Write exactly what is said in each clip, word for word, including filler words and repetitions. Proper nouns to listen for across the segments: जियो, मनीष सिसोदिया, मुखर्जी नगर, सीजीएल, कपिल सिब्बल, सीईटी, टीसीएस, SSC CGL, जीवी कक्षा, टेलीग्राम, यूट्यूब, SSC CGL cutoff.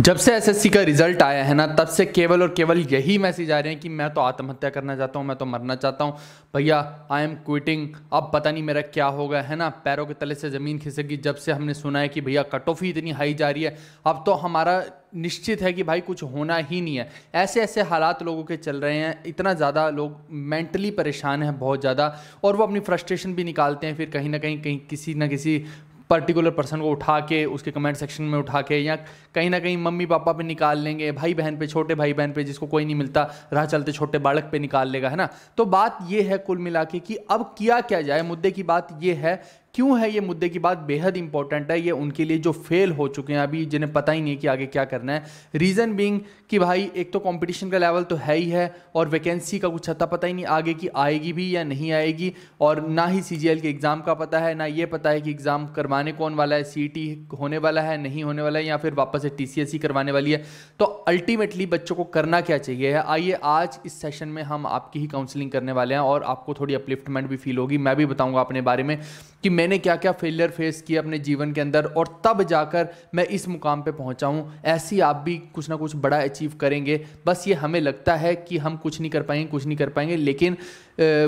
जब से एसएससी का रिजल्ट आया है ना, तब से केवल और केवल यही मैसेज आ रहे हैं कि मैं तो आत्महत्या करना चाहता हूँ, मैं तो मरना चाहता हूँ भैया, आई एम क्विटिंग। अब पता नहीं मेरा क्या होगा, है ना, पैरों के तले से ज़मीन खिसकी। जब से हमने सुना है कि भैया कट ऑफ ही इतनी हाई जा रही है, अब तो हमारा निश्चित है कि भाई कुछ होना ही नहीं है। ऐसे ऐसे हालात लोगों के चल रहे हैं, इतना ज़्यादा लोग मेंटली परेशान हैं बहुत ज़्यादा, और वो अपनी फ्रस्ट्रेशन भी निकालते हैं फिर कहीं ना कहीं कहीं किसी ना किसी पर्टिकुलर पर्सन को उठा के उसके कमेंट सेक्शन में उठा के, या कहीं ना कहीं मम्मी पापा पे निकाल लेंगे, भाई बहन पे, छोटे भाई बहन पे जिसको कोई नहीं मिलता, राह चलते छोटे बालक पे निकाल लेगा, है ना। तो बात ये है कुल मिला के कि अब किया क्या जाए। मुद्दे की बात ये है, क्यों है ये मुद्दे की बात, बेहद इंपॉर्टेंट है ये उनके लिए जो फेल हो चुके हैं अभी, जिन्हें पता ही नहीं कि आगे क्या करना है। रीज़न बीइंग कि भाई एक तो कंपटीशन का लेवल तो है ही है, और वैकेंसी का कुछ हता पता ही नहीं आगे की आएगी भी या नहीं आएगी, और ना ही सीजीएल के एग्ज़ाम का पता है, ना ये पता है कि एग्ज़ाम करवाने कौन वाला है, सीईटी होने वाला है, नहीं होने वाला है, या फिर वापस से टीसीएसई करवाने वाली है। तो अल्टीमेटली बच्चों को करना क्या चाहिए है, आइए आज इस सेशन में हम आपकी ही काउंसलिंग करने वाले हैं, और आपको थोड़ी अपलिफ्टमेंट भी फील होगी। मैं भी बताऊँगा अपने बारे में कि मैंने क्या क्या फेलियर फेस किया अपने जीवन के अंदर, और तब जाकर मैं इस मुकाम पे पहुंचा हूं। ऐसी आप भी कुछ ना कुछ बड़ा अचीव करेंगे। बस ये हमें लगता है कि हम कुछ नहीं कर पाएंगे कुछ नहीं कर पाएंगे लेकिन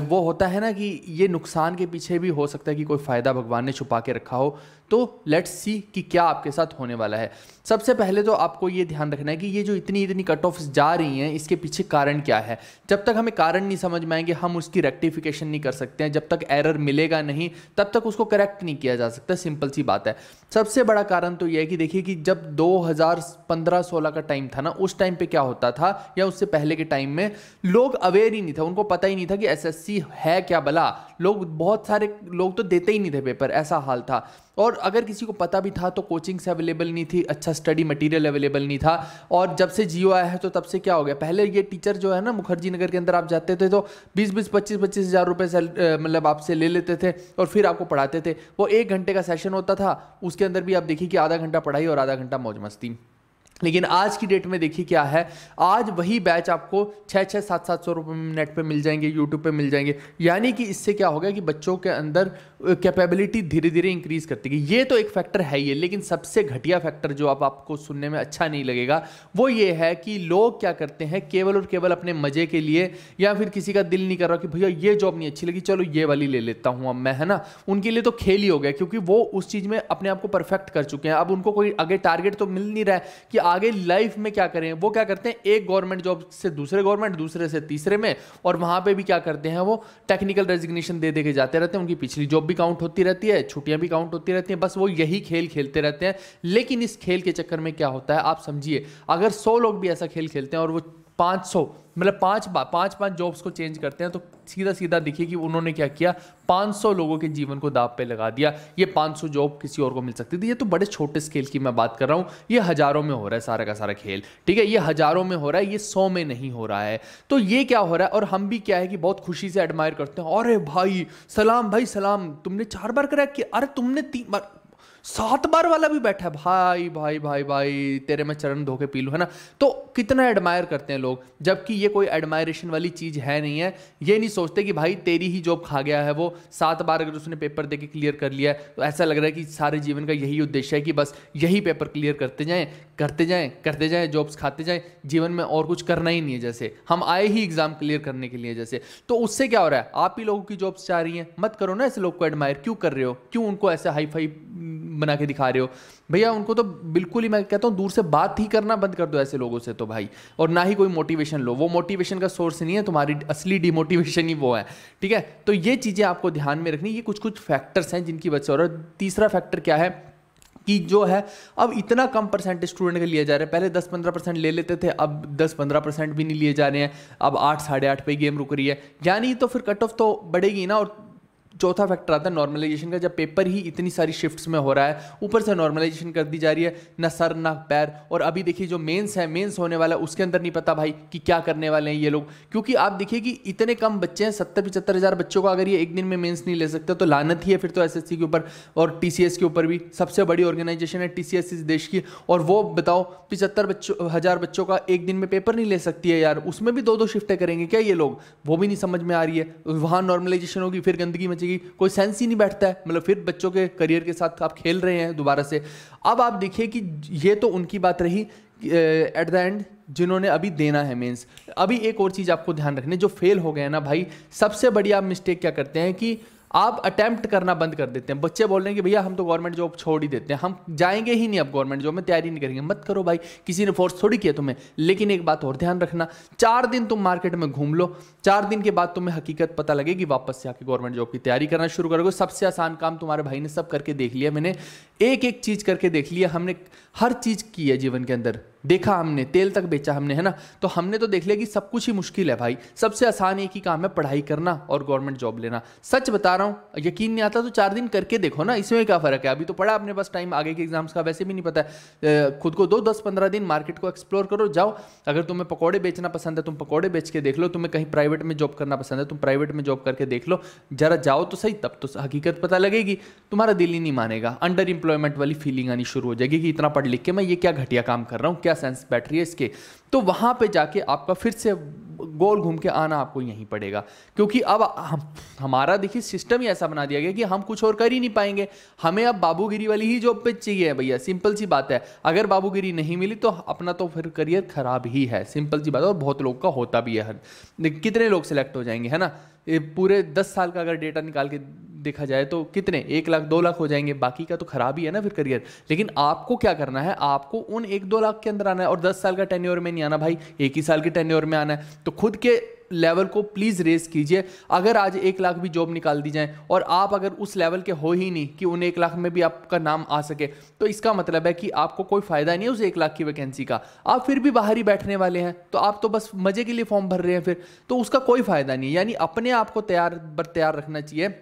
वो होता है ना कि ये नुकसान के पीछे भी हो सकता है कि कोई फ़ायदा भगवान ने छुपा के रखा हो। तो लेट्स सी कि क्या आपके साथ होने वाला है। सबसे पहले तो आपको ये ध्यान रखना है कि ये जो इतनी इतनी कट ऑफ्स जा रही हैं, इसके पीछे कारण क्या है। जब तक हमें कारण नहीं समझ में आएंगे, हम उसकी रेक्टिफिकेशन नहीं कर सकते हैं। जब तक एरर मिलेगा नहीं, तब तक उसको करेक्ट नहीं किया जा सकता, सिंपल सी बात है। सबसे बड़ा कारण तो ये है कि देखिए कि जब दो हज़ार पंद्रह सोलह का टाइम था ना, उस टाइम पे क्या होता था, या उससे पहले के टाइम में लोग अवेयर ही नहीं थे, उनको पता ही नहीं था कि एसएससी है क्या भला। लोग, बहुत सारे लोग तो देते ही नहीं थे पेपर, ऐसा हाल था। और अगर किसी को पता भी था तो कोचिंग्स अवेलेबल नहीं थी, अच्छा स्टडी मटेरियल अवेलेबल नहीं था। और जब से जियो आया है तो तब से क्या हो गया, पहले ये टीचर जो है ना, मुखर्जी नगर के अंदर आप जाते थे तो बीस बीस पच्चीस पच्चीस हज़ार रुपये मतलब आपसे ले लेते थे और फिर आपको पढ़ाते थे। वो एक घंटे का सेशन होता था, उसके अंदर भी आप देखिए कि आधा घंटा पढ़ाई और आधा घंटा मौज मस्ती। लेकिन आज की डेट में देखिए क्या है, आज वही बैच आपको छः छः सात सात सौ रुपये नेट पे मिल जाएंगे, यूट्यूब पे मिल जाएंगे। यानी कि इससे क्या होगा कि बच्चों के अंदर कैपेबिलिटी धीरे धीरे इंक्रीज़ करती है। ये तो एक फैक्टर है ही है, लेकिन सबसे घटिया फैक्टर जो आप आपको सुनने में अच्छा नहीं लगेगा, वो ये है कि लोग क्या करते हैं, केवल और केवल अपने मज़े के लिए, या फिर किसी का दिल नहीं कर रहा कि भैया ये जॉब नहीं अच्छी लगी, चलो ये वाली ले लेता हूँ अब मैं, है ना। उनके लिए तो खेल ही हो गया, क्योंकि वो उस चीज़ में अपने आप को परफेक्ट कर चुके हैं। अब उनको कोई आगे टारगेट तो मिल नहीं रहा है कि आगे लाइफ में क्या करें। वो क्या करते हैं, एक गवर्नमेंट जॉब से दूसरे गवर्नमेंट, दूसरे से तीसरे में, और वहाँ पे भी क्या करते हैं, वो टेक्निकल रेजिग्नेशन दे दे के जाते रहते हैं। उनकी पिछली जॉब भी काउंट होती रहती है, छुट्टियाँ भी काउंट होती रहती हैं, बस वो यही खेल खेलते रहते हैं। लेकिन इस खेल के चक्कर में क्या होता है, आप समझिए, अगर सौ लोग भी ऐसा खेल खेलते हैं और वो पाँच सौ मतलब पाँच बार पाँच पाँच जॉब्स को चेंज करते हैं, तो सीधा सीधा देखिए कि उन्होंने क्या किया, पाँच सौ लोगों के जीवन को दांव पे लगा दिया। ये पाँच सौ जॉब किसी और को मिल सकती थी। ये तो बड़े छोटे स्केल की मैं बात कर रहा हूँ, ये हज़ारों में हो रहा है सारा का सारा खेल, ठीक है। ये हज़ारों में हो रहा है, ये सौ में नहीं हो रहा है। तो ये क्या हो रहा है, और हम भी क्या है कि बहुत खुशी से एडमायर करते हैं, अरे भाई सलाम, भाई सलाम, तुमने चार बार क्रैक किया, अरे तुमने तीन बार, सात बार वाला भी बैठा है, भाई भाई भाई भाई तेरे में चरण धो के पी लूँ, है ना। तो कितना एडमायर करते हैं लोग, जबकि ये कोई एडमायरेशन वाली चीज़ है नहीं है। ये नहीं सोचते कि भाई तेरी ही जॉब खा गया है वो, सात बार अगर उसने पेपर दे के क्लियर कर लिया है, तो ऐसा लग रहा है कि सारे जीवन का यही उद्देश्य है कि बस यही पेपर क्लियर करते जाएँ करते जाएँ करते जाएँ जॉब्स खाते जाएँ, जीवन में और कुछ करना ही नहीं है, जैसे हम आए ही एग्ज़ाम क्लियर करने के लिए जैसे। तो उससे क्या हो रहा है, आप ही लोगों की जॉब्स जा रही हैं। मत करो ना ऐसे लोग को एडमायर, क्यों कर रहे हो, क्यों उनको ऐसे हाई फाई बना के दिखा रहे हो भैया। उनको तो बिल्कुल ही मैं कहता हूँ दूर से बात ही करना बंद कर दो ऐसे लोगों से तो भाई, और ना ही कोई मोटिवेशन लो, वो मोटिवेशन का सोर्स नहीं है, तुम्हारी असली डिमोटिवेशन ही वो है, ठीक है। तो ये चीज़ें आपको ध्यान में रखनी, ये कुछ कुछ फैक्टर्स हैं जिनकी वजह से। और तीसरा फैक्टर क्या है कि जो है अब इतना कम परसेंट स्टूडेंट के लिए जा रहे हैं, पहले दस पंद्रह परसेंट ले लेते थे, अब दस पंद्रह परसेंट भी नहीं लिए जा रहे हैं, अब आठ साढ़े आठ पे गेम रुक रही है, यानी तो फिर कट ऑफ तो बढ़ेगी ना। और चौथा फैक्टर आता है नॉर्मलाइजेशन का, जब पेपर ही इतनी सारी शिफ्ट्स में हो रहा है, ऊपर से नॉर्मलाइजेशन कर दी जा रही है, ना सर ना पैर। और अभी देखिए जो मेंस है, मेंस होने वाला है, उसके अंदर नहीं पता भाई कि क्या करने वाले हैं ये लोग, क्योंकि आप देखिए कि इतने कम बच्चे हैं, सत्तर पिचहत्तर हज़ार बच्चों को अगर ये एक दिन में मेंस नहीं ले सकते तो लानत ही है फिर तो एसएससी के ऊपर और टीसीएस के ऊपर भी। सबसे बड़ी ऑर्गेनाइजेशन है टीसीएस इस देश की, और वो बताओ पिचहत्तर बच्चों हज़ार बच्चों का एक दिन में पेपर नहीं ले सकती है यार, उसमें भी दो दो शिफ्टें करेंगे क्या ये लोग, वो भी नहीं समझ में आ रही है। वहाँ नॉर्मलाइजेशन होगी, फिर गंदगी में कोई सेंस ही नहीं बैठता है, मतलब फिर बच्चों के करियर के साथ आप खेल रहे हैं दोबारा से। अब आप देखिए कि ये तो उनकी बात रही एट द एंड जिन्होंने अभी देना है मेंस। अभी एक और चीज़ आपको ध्यान रखनी, जो फेल हो गए हैं ना भाई, सबसे बड़ी आप मिस्टेक क्या करते हैं कि आप अटैम्प्ट करना बंद कर देते हैं। बच्चे बोल रहे हैं कि भैया हम तो गवर्नमेंट जॉब छोड़ ही देते हैं, हम जाएंगे ही नहीं अब गवर्नमेंट जॉब में, तैयारी नहीं करेंगे। मत करो भाई, किसी ने फोर्स थोड़ी किया तुम्हें। लेकिन एक बात और ध्यान रखना, चार दिन तुम मार्केट में घूम लो, चार दिन के बाद तुम्हें हकीकत पता लगेगी, वापस से आके गवर्नमेंट जॉब की तैयारी करना शुरू करोगे। सबसे आसान काम तुम्हारे भाई ने सब करके देख लिया, मैंने एक एक चीज़ करके देख लिया, हमने हर चीज़ की है जीवन के अंदर, देखा हमने, तेल तक बेचा हमने, है ना। तो हमने तो देख लिया कि सब कुछ ही मुश्किल है भाई, सबसे आसान एक ही काम है, पढ़ाई करना और गवर्नमेंट जॉब लेना। सच बता रहा हूँ, यकीन नहीं आता तो चार दिन करके देखो ना, इसमें क्या फ़र्क है। अभी तो पढ़ा अपने पास टाइम, आगे के एग्जाम्स का वैसे भी नहीं पता है, खुद को दो दस पंद्रह दिन मार्केट को एक्सप्लोर करो, जाओ। अगर तुम्हें पकौड़े बेचना पसंद है तुम पकौड़े बेच के देख लो, तुम्हें कहीं प्राइवेट में जॉब करना पसंद है तुम प्राइवेट में जॉब करके देख लो, जरा जाओ तो सही, तब तो हकीकत पता लगेगी। तुम्हारा दिल ही नहीं मानेगा, अंडर एम्प्लॉयमेंट वाली फीलिंग आनी शुरू हो जाएगी कि इतना पढ़ लिख के मैं ये क्या घटिया काम कर रहा हूँ, सेंस बैटरी है इसके। तो वहां पे जाके आपका फिर से गोल घूम के आना आपको यहीं पड़ेगा, क्योंकि अब हम, हमारा देखिए सिस्टम ही ऐसा बना दिया गया कि हम कुछ और कर ही नहीं पाएंगे, हमें अब बाबूगिरी वाली ही जॉब पे चाहिए भैया। सिंपल सी बात है, अगर बाबूगिरी नहीं मिली तो अपना तो फिर करियर खराब ही है, सिंपल सी बात है। और बहुत लोग का होता भी है, कितने लोग सिलेक्ट हो जाएंगे, है ना। पूरे दस साल का अगर डेटा निकाल के देखा जाए तो कितने, एक लाख दो लाख हो जाएंगे, बाकी का तो खराब ही है ना फिर करियर। लेकिन आपको क्या करना है, आपको उन एक दो लाख के अंदर आना है, और दस साल का टेन्योर में नहीं आना भाई, एक ही साल के टेन्योर में आना है। तो खुद के लेवल को प्लीज़ रेस कीजिए। अगर आज एक लाख भी जॉब निकाल दी जाए और आप अगर उस लेवल के हो ही नहीं कि उन एक लाख में भी आपका नाम आ सके, तो इसका मतलब है कि आपको कोई फ़ायदा नहीं है उस एक लाख की वैकेंसी का, आप फिर भी बाहर ही बैठने वाले हैं, तो आप तो बस मज़े के लिए फॉर्म भर रहे हैं, फिर तो उसका कोई फ़ायदा नहीं है। यानी अपने आप को तैयार बर तैयार रखना चाहिए।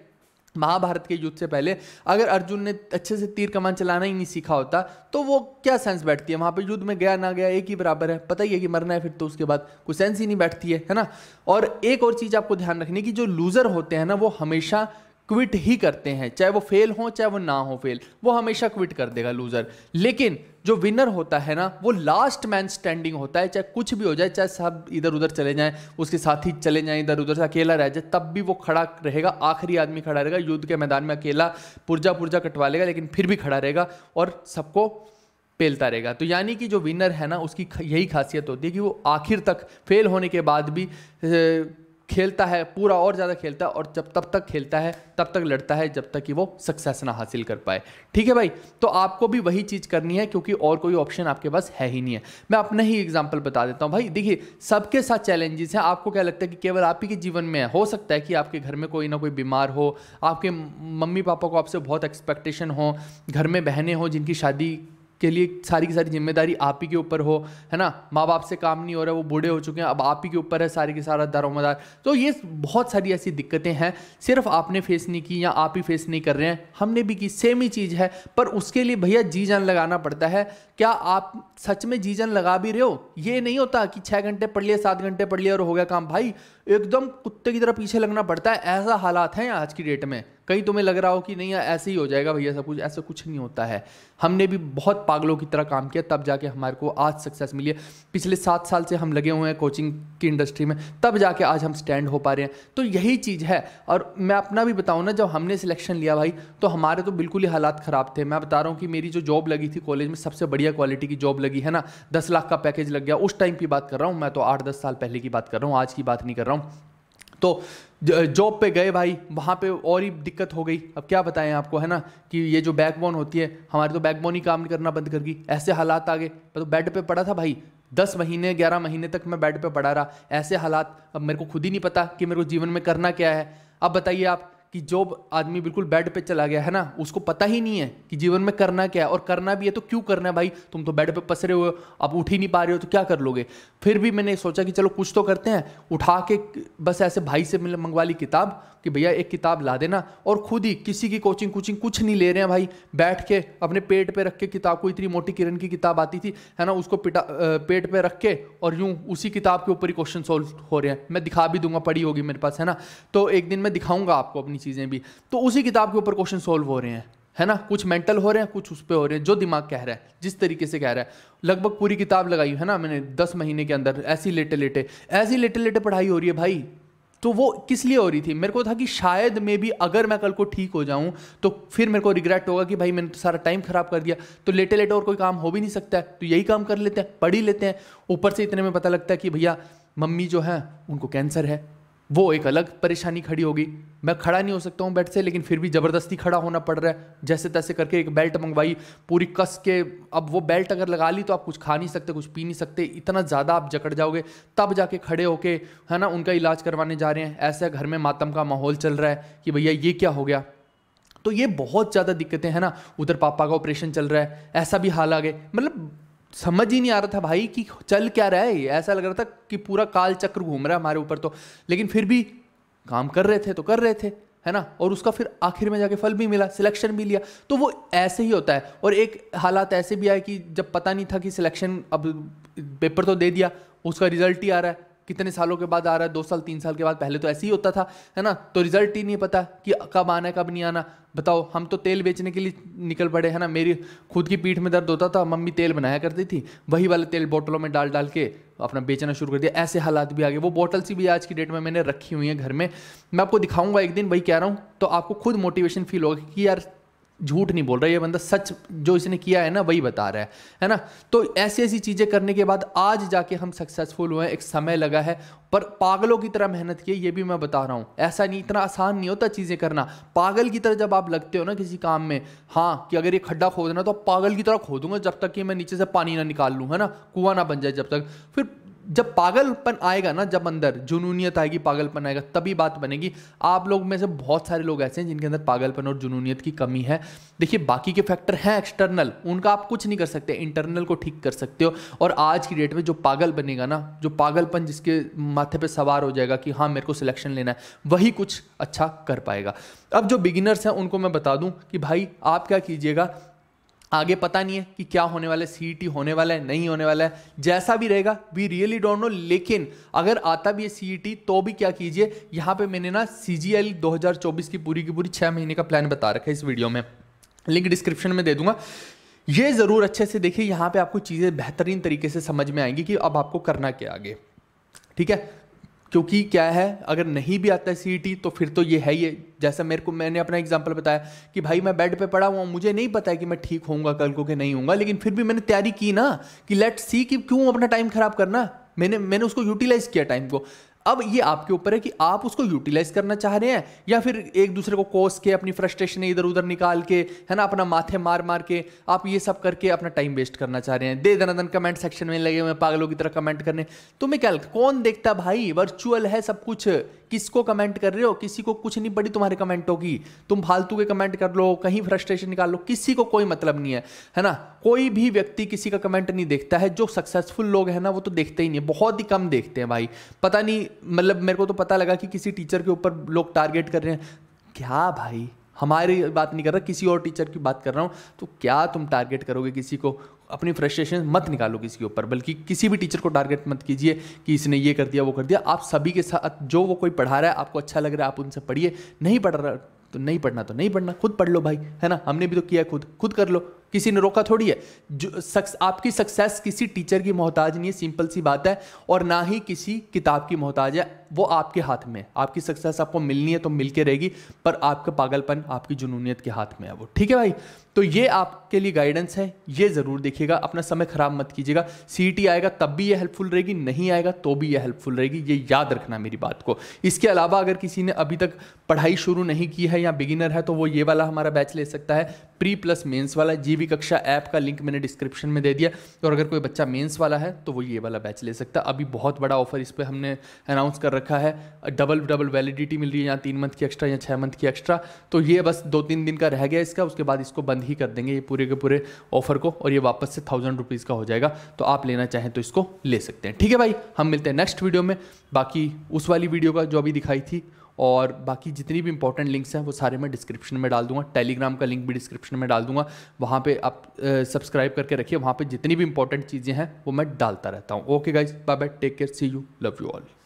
महाभारत के युद्ध से पहले अगर अर्जुन ने अच्छे से तीर कमान चलाना ही नहीं सीखा होता तो वो क्या सेंस बैठती है, वहाँ पे युद्ध में गया ना गया एक ही बराबर है, पता ही है कि मरना है, फिर तो उसके बाद कोई सेंस ही नहीं बैठती है, है ना। और एक और चीज़ आपको ध्यान रखनी कि जो लूज़र होते हैं ना वो हमेशा क्विट ही करते हैं, चाहे वो फेल हो चाहे वो ना हो फेल, वो हमेशा क्विट कर देगा लूज़र। लेकिन जो विनर होता है ना वो लास्ट मैन स्टैंडिंग होता है, चाहे कुछ भी हो जाए, चाहे सब इधर उधर चले जाएं, उसके साथी चले जाएं इधर उधर से, अकेला रह जाए, तब भी वो खड़ा रहेगा, आखिरी आदमी खड़ा रहेगा, युद्ध के मैदान में अकेला पुर्जा पुर्जा कटवा लेगा लेकिन फिर भी खड़ा रहेगा और सबको फेलता रहेगा। तो यानी कि जो विनर है ना उसकी यही खासियत होती है कि वो आखिर तक फेल होने के बाद भी खेलता है पूरा, और ज़्यादा खेलता है, और जब तब तक खेलता है तब तक लड़ता है जब तक कि वो सक्सेस ना हासिल कर पाए। ठीक है भाई, तो आपको भी वही चीज़ करनी है क्योंकि और कोई ऑप्शन आपके पास है ही नहीं है। मैं अपना ही एग्जांपल बता देता हूँ भाई। देखिए सबके साथ चैलेंजेस हैं, आपको क्या लगता है कि केवल आप ही के जीवन में है? हो सकता है कि आपके घर में कोई ना कोई बीमार हो, आपके मम्मी पापा को आपसे बहुत एक्सपेक्टेशन हो, घर में बहनें हों जिनकी शादी के लिए सारी की सारी जिम्मेदारी आप ही के ऊपर हो, है ना। माँ बाप से काम नहीं हो रहा, वो बूढ़े हो चुके हैं, अब आप ही के ऊपर है सारी की सारा दारोमदार। तो ये बहुत सारी ऐसी दिक्कतें हैं, सिर्फ आपने फेस नहीं की या आप ही फेस नहीं कर रहे हैं, हमने भी की, सेम ही चीज़ है। पर उसके लिए भैया जी जान लगाना पड़ता है। क्या आप सच में जी जान लगा भी रहे हो? ये नहीं होता कि छः घंटे पढ़ लिए सात घंटे पढ़ लिए और हो गया काम। भाई एकदम कुत्ते की तरह पीछे लगना पड़ता है, ऐसा हालात हैं आज की डेट में। कहीं तुम्हें लग रहा हो कि नहीं ऐसे ही हो जाएगा भैया सब कुछ, ऐसा कुछ नहीं होता है। हमने भी बहुत पागलों की तरह काम किया तब जाके हमारे को आज सक्सेस मिली है। पिछले सात साल से हम लगे हुए हैं कोचिंग की इंडस्ट्री में, तब जाके आज हम स्टैंड हो पा रहे हैं। तो यही चीज़ है। और मैं अपना भी बताऊँ ना, जब हमने सिलेक्शन लिया भाई तो हमारे तो बिल्कुल ही हालात ख़राब थे। मैं बता रहा हूँ कि मेरी जो जॉब लगी थी कॉलेज में, सबसे बढ़िया क्वालिटी की जॉब लगी है ना, दस लाख का पैकेज लग गया। उस टाइम की बात कर रहा हूँ मैं, तो आठ दस साल पहले की बात कर रहा हूँ, आज की बात नहीं कर रहा हूँ। तो जॉब पे गए भाई, वहाँ पे और ही दिक्कत हो गई। अब क्या बताएं आपको, है ना, कि ये जो बैकबोन होती है हमारी, तो बैकबोन ही काम करना बंद कर गई। ऐसे हालात आ गए, तो बेड पे पड़ा था भाई, दस महीने ग्यारह महीने तक मैं बेड पे पड़ा रहा। ऐसे हालात, अब मेरे को खुद ही नहीं पता कि मेरे को जीवन में करना क्या है। अब बताइए आप कि जॉब, आदमी बिल्कुल बेड पे चला गया है ना, उसको पता ही नहीं है कि जीवन में करना क्या है, और करना भी है तो क्यों करना है भाई। तुम तो बेड पे पसरे हुए हो, आप उठ ही नहीं पा रहे हो तो क्या कर लोगे। फिर भी मैंने सोचा कि चलो कुछ तो करते हैं, उठा के बस ऐसे भाई से मंगवा ली किताब कि भैया एक किताब ला देना, और खुद ही किसी की कोचिंग कोचिंग कुछ नहीं ले रहे हैं भाई, बैठ के अपने पेट पे रख के किताब को, इतनी मोटी किरण की किताब आती थी है ना, उसको पिटा पेट पे रख के और यूँ उसी किताब के ऊपर ही क्वेश्चन सॉल्व हो रहे हैं। मैं दिखा भी दूंगा, पड़ी होगी मेरे पास, है ना, तो एक दिन मैं दिखाऊंगा आपको अपनी चीज़ें भी। तो उसी किताब के ऊपर क्वेश्चन सॉल्व हो रहे हैं, है ना, कुछ मेंटल हो रहे हैं कुछ उस पर हो रहे हैं, जो दिमाग कह रहा है जिस तरीके से कह रहा है। लगभग पूरी किताब लगाई है ना मैंने दस महीने के अंदर, ऐसी लेटे लेटे ऐसी लेटे लेटे पढ़ाई हो रही है भाई। तो वो किस लिए हो रही थी, मेरे को था कि शायद मे भी अगर मैं कल को ठीक हो जाऊं तो फिर मेरे को रिग्रेट होगा कि भाई मैंने तो सारा टाइम खराब कर दिया, तो लेटे लेटे और कोई काम हो भी नहीं सकता है, तो यही काम कर लेते हैं, पढ़ ही लेते हैं। ऊपर से इतने में पता लगता है कि भैया मम्मी जो है उनको कैंसर है, वो एक अलग परेशानी खड़ी होगी। मैं खड़ा नहीं हो सकता हूँ बेड से, लेकिन फिर भी ज़बरदस्ती खड़ा होना पड़ रहा है। जैसे तैसे करके एक बेल्ट मंगवाई पूरी कस के, अब वो बेल्ट अगर लगा ली तो आप कुछ खा नहीं सकते, कुछ पी नहीं सकते, इतना ज़्यादा आप जकड़ जाओगे। तब जाके खड़े होके है ना उनका इलाज करवाने जा रहे हैं। ऐसे घर में मातम का माहौल चल रहा है कि भैया ये क्या हो गया। तो ये बहुत ज़्यादा दिक्कतें हैं ना। उधर पापा का ऑपरेशन चल रहा है, ऐसा भी हाल आ गए, मतलब समझ ही नहीं आ रहा था भाई कि चल क्या रहा है। ऐसा लग रहा था कि पूरा काल चक्र घूम रहा है हमारे ऊपर। तो लेकिन फिर भी काम कर रहे थे तो कर रहे थे, है ना। और उसका फिर आखिर में जाके फल भी मिला, सिलेक्शन भी लिया। तो वो ऐसे ही होता है। और एक हालात ऐसे भी आए कि जब पता नहीं था कि सिलेक्शन, अब पेपर तो दे दिया, उसका रिजल्ट ही आ रहा है कितने सालों के बाद आ रहा है, दो साल तीन साल के बाद। पहले तो ऐसे ही होता था, है ना। तो रिजल्ट ही नहीं पता कि कब आना है कब नहीं आना। बताओ, हम तो तेल बेचने के लिए निकल पड़े, है ना। मेरी खुद की पीठ में दर्द होता था, मम्मी तेल बनाया करती थी, वही वाला तेल बोतलों में डाल डाल के अपना बेचना शुरू कर दिया। ऐसे हालात भी आ गए। वो बोतल सी भी आज की डेट में मैंने रखी हुई है घर में, मैं आपको दिखाऊंगा एक दिन, वही कह रहा हूँ। तो आपको खुद मोटिवेशन फील होगा कि यार झूठ नहीं बोल रहा ये बंदा, सच जो इसने किया है ना वही बता रहा है, है ना। तो ऐसी ऐसी चीज़ें करने के बाद आज जाके हम सक्सेसफुल हुए हैं। एक समय लगा है, पर पागलों की तरह मेहनत की, ये भी मैं बता रहा हूँ। ऐसा नहीं, इतना आसान नहीं होता चीज़ें करना। पागल की तरह जब आप लगते हो ना किसी काम में, हाँ कि अगर ये खड्डा खोदना तो पागल की तरह खोदूंगा जब तक कि मैं नीचे से पानी ना निकाल लूँ, है ना, कुआं ना बन जाए जब तक। फिर जब पागलपन आएगा ना, जब अंदर जुनूनियत आएगी, पागलपन आएगा, तभी बात बनेगी। आप लोग में से बहुत सारे लोग ऐसे हैं जिनके अंदर पागलपन और जुनूनियत की कमी है। देखिए, बाकी के फैक्टर हैं एक्सटर्नल, उनका आप कुछ नहीं कर सकते, इंटरनल को ठीक कर सकते हो। और आज की डेट में जो पागल बनेगा ना, जो पागलपन जिसके माथे पर सवार हो जाएगा कि हाँ मेरे को सिलेक्शन लेना है, वही कुछ अच्छा कर पाएगा। अब जो बिगिनर्स हैं उनको मैं बता दूँ कि भाई आप क्या कीजिएगा, आगे पता नहीं है कि क्या होने वाला है, सीईटी होने वाला है नहीं होने वाला है, जैसा भी रहेगा वी रियली डोंट नो। लेकिन अगर आता भी है सीईटी तो भी क्या कीजिए, यहाँ पे मैंने ना सीजीएल दो हज़ार चौबीस की पूरी की पूरी छः महीने का प्लान बता रखा है इस वीडियो में, लिंक डिस्क्रिप्शन में दे दूंगा। ये ज़रूर अच्छे से देखिए, यहाँ पर आपको चीज़ें बेहतरीन तरीके से समझ में आएंगी कि अब आपको करना क्या आगे, ठीक है। क्योंकि क्या है, अगर नहीं भी आता है सीईटी तो फिर तो ये है ये, जैसा मेरे को, मैंने अपना एग्जांपल बताया कि भाई मैं बेड पे पड़ा हुआ, मुझे नहीं पता है कि मैं ठीक होऊंगा कल को कि नहीं होऊंगा, लेकिन फिर भी मैंने तैयारी की ना कि लेट्स सी कि क्यों अपना टाइम खराब करना। मैंने मैंने उसको यूटिलाइज़ किया टाइम को। अब ये आपके ऊपर है कि आप उसको यूटिलाइज़ करना चाह रहे हैं या फिर एक दूसरे को कोस के, अपनी फ्रस्ट्रेशन इधर उधर निकाल के, है ना, अपना माथे मार मार के आप ये सब करके अपना टाइम वेस्ट करना चाह रहे हैं। दे देना दन कमेंट सेक्शन में लगे हुए पागलों की तरह कमेंट करने। तुम्हें क्या, कौन देखता भाई, वर्चुअल है सब कुछ। किसको कमेंट कर रहे हो, किसी को कुछ नहीं पड़ी तुम्हारे कमेंटों की। तुम फालतू के कमेंट कर लो, कहीं फ्रस्ट्रेशन निकाल लो, किसी को कोई मतलब नहीं है, है ना। कोई भी व्यक्ति किसी का कमेंट नहीं देखता है। जो सक्सेसफुल लोग हैं ना वो तो देखते ही नहीं, बहुत ही कम देखते हैं भाई। पता नहीं, मतलब मेरे को तो पता लगा कि किसी टीचर के ऊपर लोग टारगेट कर रहे हैं। क्या भाई, हमारी बात नहीं कर रहा, किसी और टीचर की बात कर रहा हूँ। तो क्या तुम टारगेट करोगे किसी को? अपनी फ्रस्ट्रेशन मत निकालो किसी के ऊपर, बल्कि किसी भी टीचर को टारगेट मत कीजिए कि इसने ये कर दिया वो कर दिया। आप सभी के साथ जो वो कोई पढ़ा रहा है, आपको अच्छा लग रहा है आप उनसे पढ़िए, नहीं पढ़ रहा तो नहीं पढ़ना तो नहीं पढ़ना, खुद पढ़ लो भाई, है ना। हमने भी तो किया, खुद खुद कर लो, किसी ने रोका थोड़ी है। जो सक्स, आपकी सक्सेस किसी टीचर की मोहताज नहीं है, सिंपल सी बात है, और ना ही किसी किताब की मोहताज है। वो आपके हाथ में है, आपकी सक्सेस आपको मिलनी है तो मिल के रहेगी, पर आपका पागलपन, आपकी जुनूनियत के हाथ में है वो, ठीक है भाई। तो ये आपके लिए गाइडेंस है, ये ज़रूर देखिएगा, अपना समय ख़राब मत कीजिएगा। सीईटी आएगा तब भी ये हेल्पफुल रहेगी, नहीं आएगा तो भी ये हेल्पफुल रहेगी, ये याद रखना मेरी बात को। इसके अलावा अगर किसी ने अभी तक पढ़ाई शुरू नहीं की है या बिगिनर है तो वो ये वाला हमारा बैच ले सकता है, प्री प्लस मेंस वाला। जीवी कक्षा ऐप का लिंक मैंने डिस्क्रिप्शन में दे दिया। और अगर कोई बच्चा मेंस वाला है तो वो ये वाला बैच ले सकता है। अभी बहुत बड़ा ऑफर इस पर हमने अनाउंस कर रखा है, डबल डबल वैलिडिटी मिल रही है, यहाँ तीन मंथ की एक्स्ट्रा या छः मंथ की एक्स्ट्रा। तो ये बस दो तीन दिन का रह गया इसका, उसके बाद इसको बंद ही कर देंगे ये पूरे के पूरे ऑफर को, और ये वापस से थाउजेंड रुपीज़ का हो जाएगा। तो आप लेना चाहें तो इसको ले सकते हैं, ठीक है भाई। हम मिलते हैं नेक्स्ट वीडियो में, बाकी उस वाली वीडियो का जो अभी दिखाई थी, और बाकी जितनी भी इंपॉर्टेंट लिंक्स हैं वो सारे मैं डिस्क्रिप्शन में डाल दूंगा। टेलीग्राम का लिंक भी डिस्क्रिप्शन में डाल दूंगा, वहाँ पे आप सब्सक्राइब करके रखिए, वहाँ पे जितनी भी इंपॉर्टेंट चीज़ें हैं वो मैं डालता रहता हूँ। Okay guys, bye bye, take care, see you, love you all.